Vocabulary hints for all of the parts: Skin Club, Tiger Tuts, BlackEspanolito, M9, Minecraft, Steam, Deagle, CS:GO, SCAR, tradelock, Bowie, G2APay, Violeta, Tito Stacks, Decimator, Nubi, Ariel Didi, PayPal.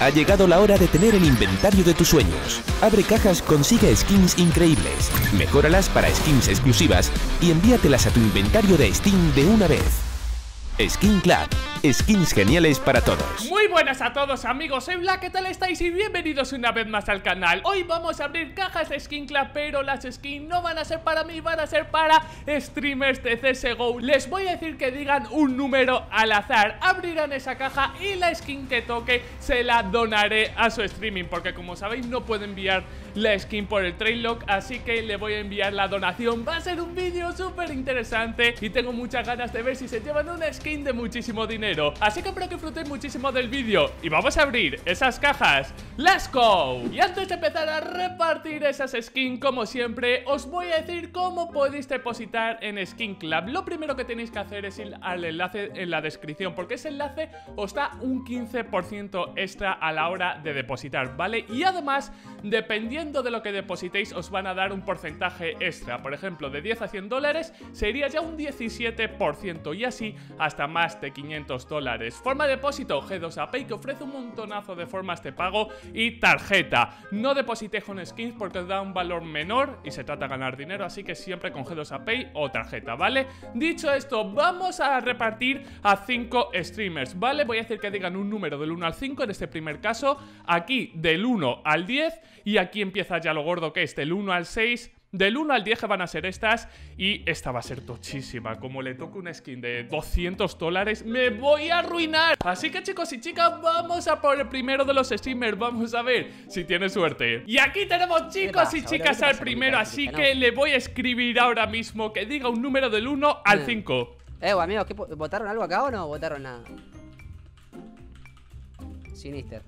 Ha llegado la hora de tener el inventario de tus sueños. Abre cajas, consigue skins increíbles, mejóralas para skins exclusivas y envíatelas a tu inventario de Steam de una vez. Skin Club, skins geniales para todos. Muy buenas a todos, amigos, soy Black, ¿qué tal estáis? Y bienvenidos una vez más al canal. Hoy vamos a abrir cajas de Skin Club, pero las skins no van a ser para mí, van a ser para streamers de CSGO. Les voy a decir que digan un número al azar, abrirán esa caja y la skin que toque se la donaré a su streaming, porque como sabéis no puedo enviar la skin por el tradelock, así que le voy a enviar la donación. Va a ser un vídeo súper interesante y tengo muchas ganas de ver si se llevan una skin de muchísimo dinero, así que espero que disfrutéis muchísimo del vídeo y vamos a abrir esas cajas. ¡Let's go! Y antes de empezar a repartir esas skins, como siempre, os voy a decir cómo podéis depositar en Skin Club. Lo primero que tenéis que hacer es ir al enlace en la descripción, porque ese enlace os da un 15% extra a la hora de depositar, ¿vale? Y además, dependiendo de lo que depositéis, os van a dar un porcentaje extra. Por ejemplo, de 10 a 100 dólares sería ya un 17% y así hasta más de 500 dólares. Forma de depósito: G2APay, que ofrece un montonazo de formas de pago, y tarjeta. No depositéis con skins porque os da un valor menor y se trata de ganar dinero, así que siempre con G2APay o tarjeta, ¿vale? Dicho esto, vamos a repartir a 5 streamers, ¿vale? Voy a decir que digan un número del 1 al 5 en este primer caso, aquí del 1 al 10 y aquí empieza ya lo gordo, que es del 1 al 6. Del 1 al 10 van a ser estas y esta va a ser tochísima. Como le toque una skin de 200 dólares, me voy a arruinar. Así que, chicos y chicas, vamos a por el primero de los streamers. Vamos a ver si tiene suerte. Y aquí tenemos, chicos y chicas, al primero. Así que le voy a escribir ahora mismo que diga un número del 1 al 5. Amigos, ¿qué, votaron algo acá o no votaron nada? Sinister.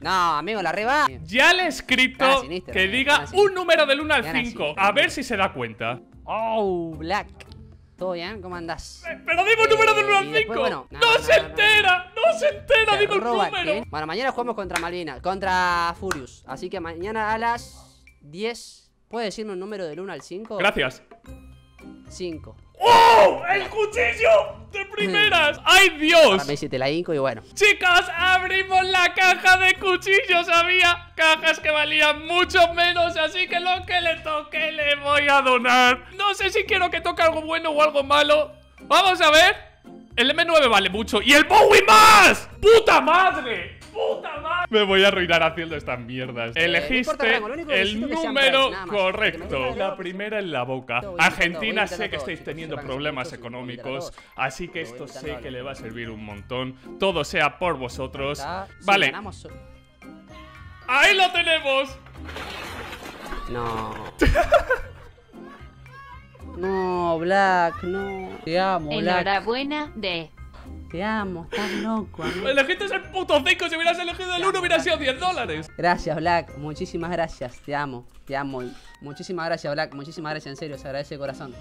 No, amigo, la reba. Ya le he escrito que diga un número del 1 al 5. A ver si se da cuenta. Oh, Black. ¿Todo bien? ¿Cómo andás? Pero dime un número del 1 al 5. Bueno, no se entera, digo el número. Bueno, mañana jugamos contra Malvina, contra Furious. Así que mañana a las 10. ¿Puedes decirme un número del 1 al 5? Gracias. 5. ¡Oh! ¡El cuchillo! ¡De primeras! ¡Ay, Dios! Ahora me hiciste la inco y bueno. Chicas, abrimos la caja de cuchillos. Había cajas que valían mucho menos, así que lo que le toque le voy a donar. No sé si quiero que toque algo bueno o algo malo. Vamos a ver. El M9 vale mucho. ¡Y el Bowie más! ¡Puta madre! ¡Puta madre! Me voy a arruinar haciendo estas mierdas. Elegiste el número correcto. La primera en la boca. Argentina, sé que estáis teniendo problemas económicos, así que esto sé que le va a servir un montón. Todo sea por vosotros. Vale. ¡Ahí lo tenemos! No. No, Black, no. Te amo, Black. Enhorabuena de... Te amo, estás loco, amigo. Elegiste ese puto 5, si hubieras elegido el 1 hubiera sido 10 dólares. Gracias, Black, muchísimas gracias, te amo. Muchísimas gracias, Black, muchísimas gracias, en serio, se agradece de corazón.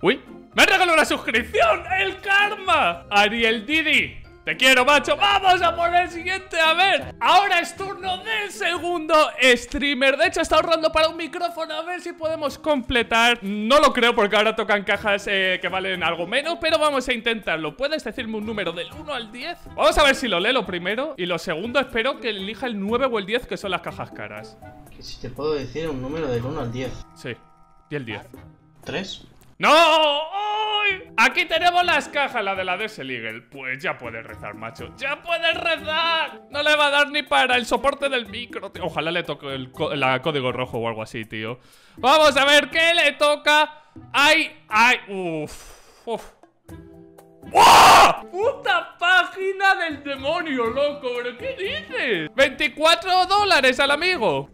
Uy, me han regalado una suscripción, el karma. Ariel Didi, te quiero, macho. Vamos a por el siguiente, a ver. Ahora es turno del segundo streamer. De hecho, está ahorrando para un micrófono. A ver si podemos completar. No lo creo porque ahora tocan cajas que valen algo menos, pero vamos a intentarlo. ¿Puedes decirme un número del 1 al 10? Vamos a ver si lo lee lo primero. Y lo segundo, espero que elija el 9 o el 10, que son las cajas caras. Que si te puedo decir un número del 1 al 10. Sí, y el 10. ¿3? ¡No! ¡Ay! Aquí tenemos las cajas, la de Deagle. Pues ya puedes rezar, macho. ¡Ya puedes rezar! No le va a dar ni para el soporte del micro, tío. Ojalá le toque el código rojo o algo así, tío. Vamos a ver qué le toca. ¡Ay! ¡Ay! ¡Uf! ¡Uf! ¡Oh! ¡Puta página del demonio, loco! ¿Pero qué dices? ¡24 dólares al amigo!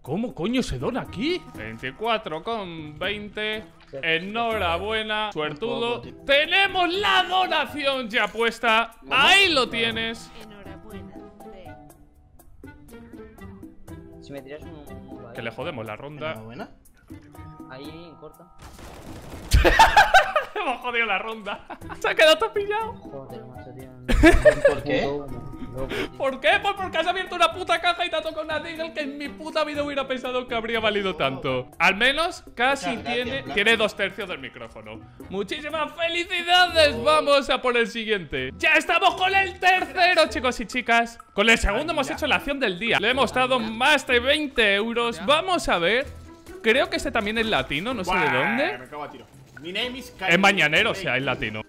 ¿Cómo coño se dona aquí? 24,20. Enhorabuena, suertudo. Tenemos la donación ya puesta. Ahí lo tienes. Enhorabuena. Si me tiras un... Que le jodemos la ronda. ¿Enhorabuena? Ahí, corta. Hemos jodido la ronda. Se ha quedado todo pillado. Joder, macho, tío. ¿Por qué? No, pues... ¿Por qué? Pues porque has abierto una puta caja y te ha tocado una Deagle que en mi puta vida hubiera pensado que habría valido tanto. Al menos casi tiene 2/3 del micrófono. Muchísimas felicidades. Vamos a por el siguiente. Ya estamos con el tercero, chicos y chicas. Con el segundo hemos hecho la acción del día. Le hemos dado más de 20 euros. Vamos a ver. Creo que este también es latino, no sé de dónde. Me cago a tiro. Mi name is Kyle. Es mañanero, o sea, es latino.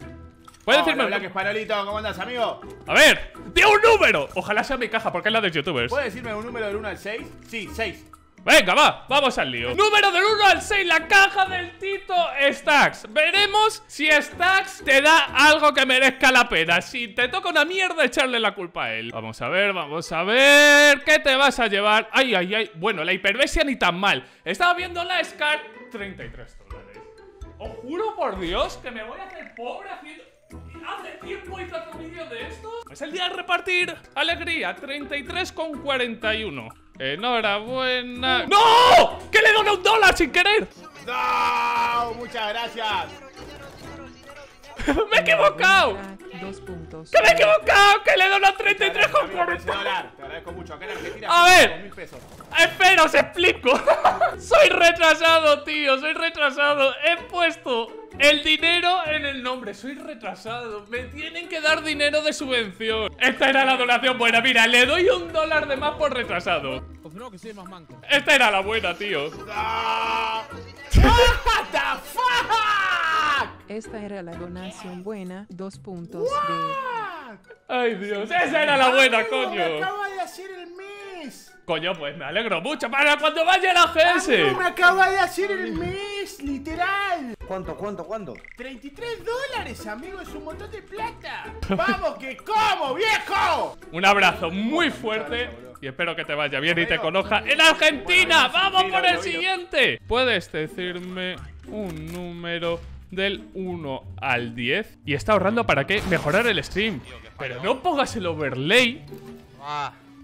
¿Puedes decirme? Hola, que Españolito, ¿cómo andas, amigo? A ver, di un número. Ojalá sea mi caja, porque es la de youtubers. ¿Puedes decirme un número del 1 al 6? Sí, 6. Venga, va, vamos al lío. Número del 1 al 6, la caja del Tito Stacks. Veremos si Stacks te da algo que merezca la pena. Si te toca una mierda, echarle la culpa a él. Vamos a ver, vamos a ver. ¿Qué te vas a llevar? Ay, ay, ay. Bueno, la hipervesia ni tan mal. Estaba viendo la SCAR, 33 dólares. Os juro por Dios que me voy a hacer pobre haciendo... Hace tiempo hice otro vídeo de estos. Es el día de repartir alegría. 33,41. Enhorabuena. ¡No! ¡Que le doné $1 sin querer! ¡No! ¡Muchas gracias! ¡Me he equivocado! ¡Que me he equivocado! ¡Que le doné 33,40! Te agradezco mucho. A ver, espera, os explico. Soy retrasado, tío. Soy retrasado. He puesto el dinero en el nombre. Soy retrasado. Me tienen que dar dinero de subvención. Esta era la donación buena. Mira, le doy $1 de más por retrasado. Pues no, que soy más manco. Esta era la buena, tío. What the fuck? Esta era la donación buena. 2 puntos. What? Ay, Dios. Esa era la buena, coño. Me acaba de hacer el mes. Coño, pues me alegro mucho. Para cuando vaya la GS. Me acaba de hacer el mes, literal. ¿Cuánto? 33 dólares, amigo, es un montón de plata. ¡Vamos, que como, viejo! Un abrazo muy fuerte y espero que te vaya bien y te conozca en Argentina. ¡Vamos por el siguiente! ¿Puedes decirme un número del 1 al 10? Y está ahorrando para que mejorar el stream. Pero no pongas el overlay.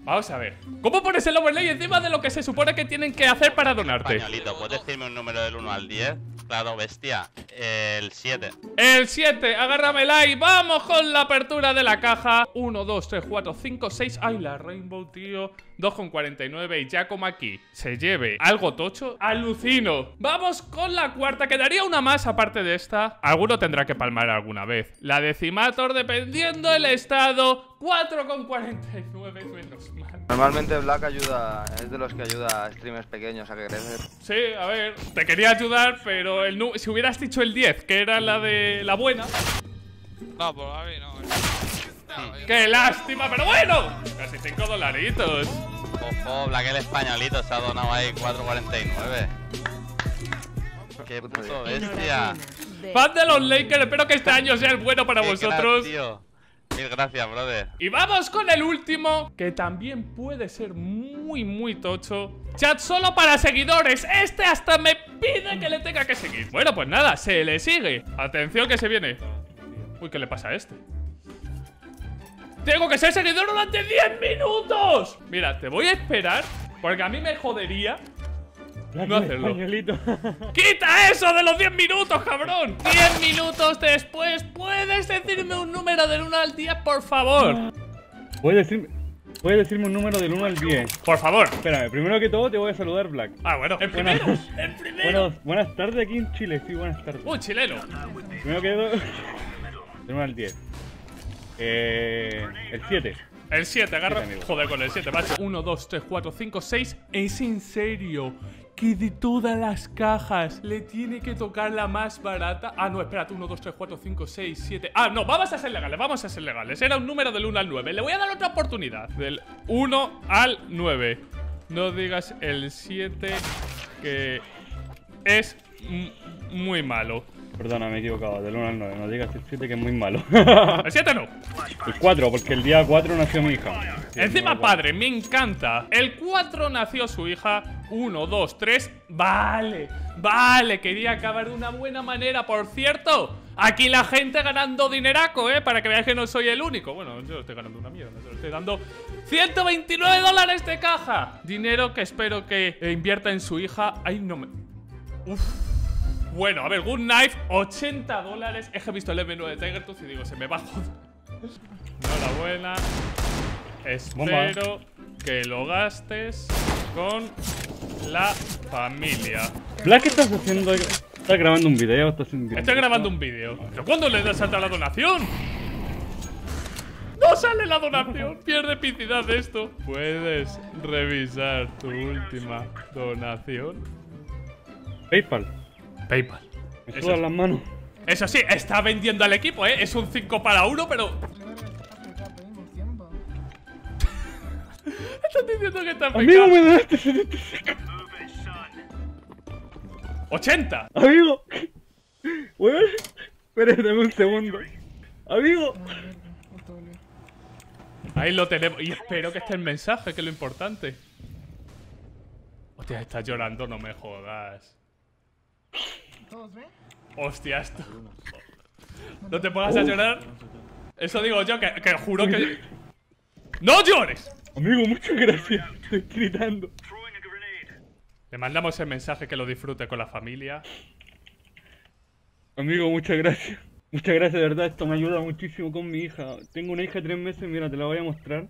Vamos a ver. ¿Cómo pones el overlay encima de lo que se supone que tienen que hacer para donarte? Españolito, ¿puedes decirme un número del 1 al 10? Claro, bestia. El 7. El 7. Agárramela y vamos con la apertura de la caja. 1, 2, 3, 4, 5, 6. Ay, la Rainbow, tío. 2,49 y ya como aquí se lleve algo tocho, alucino. Vamos con la cuarta. Quedaría una más aparte de esta. Alguno tendrá que palmar alguna vez. La Decimator, dependiendo del estado. 4,49 menos mal. Normalmente Black ayuda, es de los que ayuda a streamers pequeños a que crecer. Sí, a ver, te quería ayudar, pero el si hubieras dicho el 10, que era la de la buena. No, pues a mí no. ¡Qué lástima! ¡Pero bueno! Casi $5. Ojo, Black el españolito se ha donado ahí 4,49. ¡Qué puto bestia! Fan de los Lakers, espero que este año sea el bueno para vosotros. Mil gracias, brother. Y vamos con el último, que también puede ser muy, muy tocho. Chat solo para seguidores. Este hasta me pide que le tenga que seguir. Bueno, pues nada, se le sigue. Atención que se viene. Uy, ¿qué le pasa a este? ¡Tengo que ser seguidor durante 10 minutos! Mira, te voy a esperar, porque a mí me jodería no hacerlo. Españolito. ¡Quita eso de los 10 minutos, cabrón! 10 minutos después, ¿puedes decirme un número del 1 al 10, por favor? ¿Puedes decirme un número del 1 al 10? Por favor. Espérame, primero que todo te voy a saludar, Black. Ah, bueno, el primero. El primero. Buenas tardes aquí en Chile, sí, buenas tardes. ¡Uy, chileno! Primero que todo, del 1 al 10. El 7. El 7, agarra. Joder, con el 7, macho. 1, 2, 3, 4, 5, 6. Es en serio que de todas las cajas le tiene que tocar la más barata. Ah, no, espérate. 1, 2, 3, 4, 5, 6, 7. Ah, no, vamos a ser legales, vamos a ser legales. Era un número del 1 al 9. Le voy a dar otra oportunidad. Del 1 al 9. No digas el 7, que es muy malo. Perdona, me he equivocado, del 1 al 9, no digas el 7 que es muy malo. El 7 no. El 4, porque el día 4 nació mi hija. Sí, encima padre, me encanta. El 4 nació su hija, 1, 2, 3, vale, vale, quería acabar de una buena manera, por cierto. Aquí la gente ganando dineraco, para que veáis que no soy el único. Bueno, yo estoy ganando una mierda, yo estoy dando $129 de caja. Dinero que espero que invierta en su hija. Ay, no me... Uff. Bueno, a ver, Good Knife, $80. Es que he visto el M9 de Tiger Tuts y digo, se me va a joder. Enhorabuena. Espero que lo gastes con la familia. Black, ¿qué estás haciendo? ¿Estás grabando un video? Estoy grabando un video. ¿Pero cuándo le das salta la donación? ¡No sale la donación! Pierde epicidad esto. ¿Puedes revisar tu última donación? PayPal. PayPal. Me sudan las manos. Eso sí, está vendiendo al equipo, ¿eh? Es un 5-1, pero... Estás diciendo que está picado. Amigo, me donaste 80. Amigo. Weón. Espérate un segundo. Amigo. Ahí lo tenemos. Y espero que esté el mensaje, que es lo importante. Hostia, estás llorando, no me jodas. ¿Todos ven? Hostia, esto. No te pongas a llorar. Eso digo yo, que juro que... ¡No llores! Amigo, muchas gracias. Estoy gritando. Le mandamos el mensaje, que lo disfrute con la familia. Amigo, muchas gracias. Muchas gracias, de verdad, esto me ayuda muchísimo con mi hija. Tengo una hija de 3 meses, mira, te la voy a mostrar.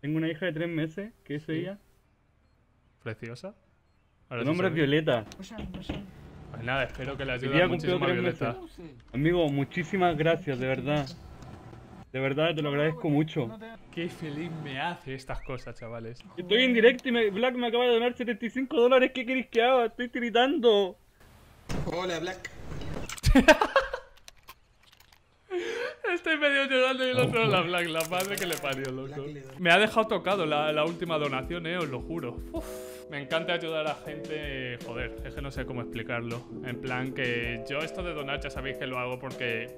Tengo una hija de 3 meses, que es ella. Preciosa. Su nombre es Violeta. Pues nada, espero que le ayude muchísimo a Violeta. Amigo, muchísimas gracias, de verdad. De verdad, te lo agradezco mucho. Qué feliz me hace estas cosas, chavales. Estoy en directo y Black me acaba de donar $75. ¿Qué queréis que haga? Estoy tiritando. Hola, Black. Estoy medio llorando y el otro la Black, la madre que le parió, loco. Me ha dejado tocado la última donación, os lo juro. Uf. Me encanta ayudar a gente, joder, es que no sé cómo explicarlo. En plan que yo esto de donar ya sabéis que lo hago porque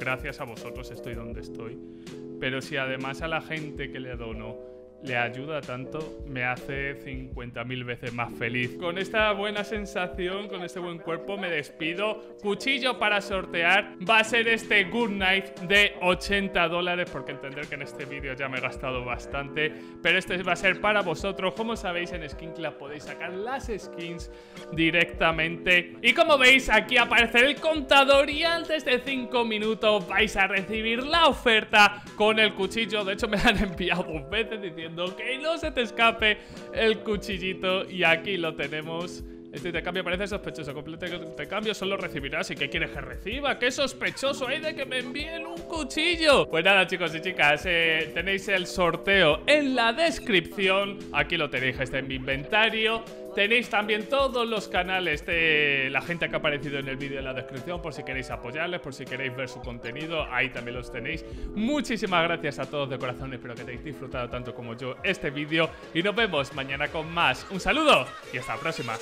gracias a vosotros estoy donde estoy. Pero si además a la gente que le dono le ayuda tanto, me hace 50.000 veces más feliz. Con esta buena sensación, con este buen cuerpo, me despido. Cuchillo para sortear va a ser este Good Knife de $80, porque entender que en este vídeo ya me he gastado bastante, pero este va a ser para vosotros. Como sabéis, en Skin Club podéis sacar las skins directamente. Y como veis, aquí aparece el contador y antes de 5 minutos vais a recibir la oferta con el cuchillo. De hecho, me la han enviado 2 veces diciendo que no se te escape el cuchillito, y aquí lo tenemos. Este intercambio parece sospechoso. Complete el intercambio, solo recibirás. ¿Y qué quieres que reciba? ¡Qué sospechoso hay de que me envíen un cuchillo! Pues nada, chicos y chicas, tenéis el sorteo en la descripción. Aquí lo tenéis, está en mi inventario. Tenéis también todos los canales de la gente que ha aparecido en el vídeo en la descripción, por si queréis apoyarles, por si queréis ver su contenido, ahí también los tenéis. Muchísimas gracias a todos de corazón, espero que hayáis disfrutado tanto como yo este vídeo y nos vemos mañana con más. Un saludo y hasta la próxima.